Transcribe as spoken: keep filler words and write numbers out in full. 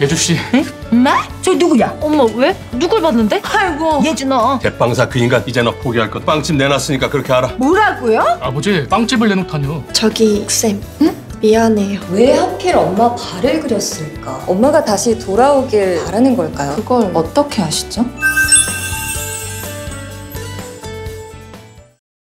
예주씨. 응? 나? 저 누구야? 엄마 왜? 누굴 봤는데? 아이고 예준아. 대빵사 그 인간 이제 너 포기할 것. 빵집 내놨으니까 그렇게 알아. 뭐라고요? 아버지 빵집을 내놓다뇨. 저기 쌤. 응? 미안해요. 왜 하필 엄마 발을 그렸을까? 엄마가 다시 돌아오길 바라는 걸까요? 그걸 어떻게 아시죠?